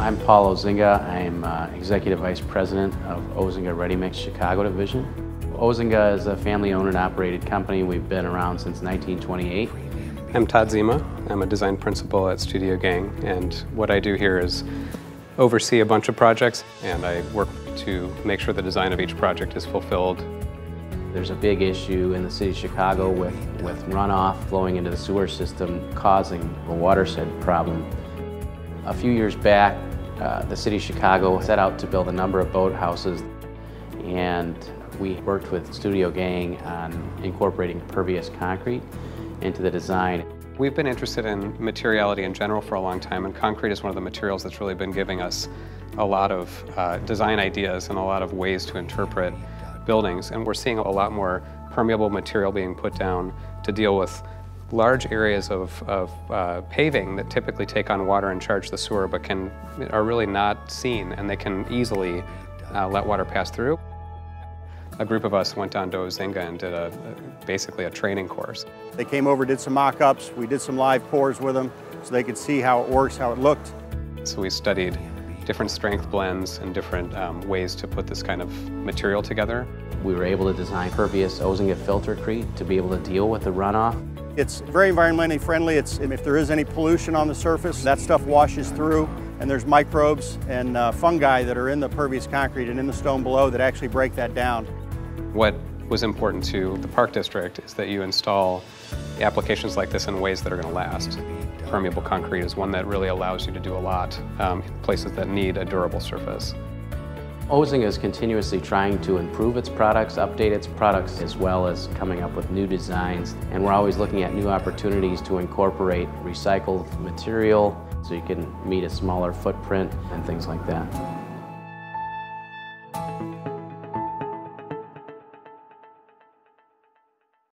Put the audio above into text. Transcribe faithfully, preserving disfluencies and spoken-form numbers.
I'm Paul Ozinga. I'm uh, Executive Vice President of Ozinga Ready Mix Chicago Division. Ozinga is a family-owned and operated company. We've been around since nineteen twenty-eight. I'm Todd Zima. I'm a design principal at Studio Gang, and what I do here is oversee a bunch of projects, and I work to make sure the design of each project is fulfilled. There's a big issue in the city of Chicago with, with runoff flowing into the sewer system causing a watershed problem. A few years back, uh, the city of Chicago set out to build a number of boathouses, and we worked with Studio Gang on incorporating pervious concrete into the design. We've been interested in materiality in general for a long time, and concrete is one of the materials that's really been giving us a lot of uh, design ideas and a lot of ways to interpret buildings, and we're seeing a lot more permeable material being put down to deal with large areas of, of uh, paving that typically take on water and charge the sewer but can are really not seen, and they can easily uh, let water pass through. A group of us went down to Ozinga and did a, basically a training course. They came over, did some mock-ups, we did some live pours with them so they could see how it works, how it looked. So we studied different strength blends and different um, ways to put this kind of material together. We were able to design pervious Ozinga filtercrete to be able to deal with the runoff. It's very environmentally friendly. It's, if there is any pollution on the surface, that stuff washes through, and there's microbes and uh, fungi that are in the pervious concrete and in the stone below that actually break that down. What was important to the Park District is that you install applications like this in ways that are going to last. Permeable concrete is one that really allows you to do a lot um, in places that need a durable surface. Ozinga is continuously trying to improve its products, update its products, as well as coming up with new designs. And we're always looking at new opportunities to incorporate recycled material so you can meet a smaller footprint and things like that.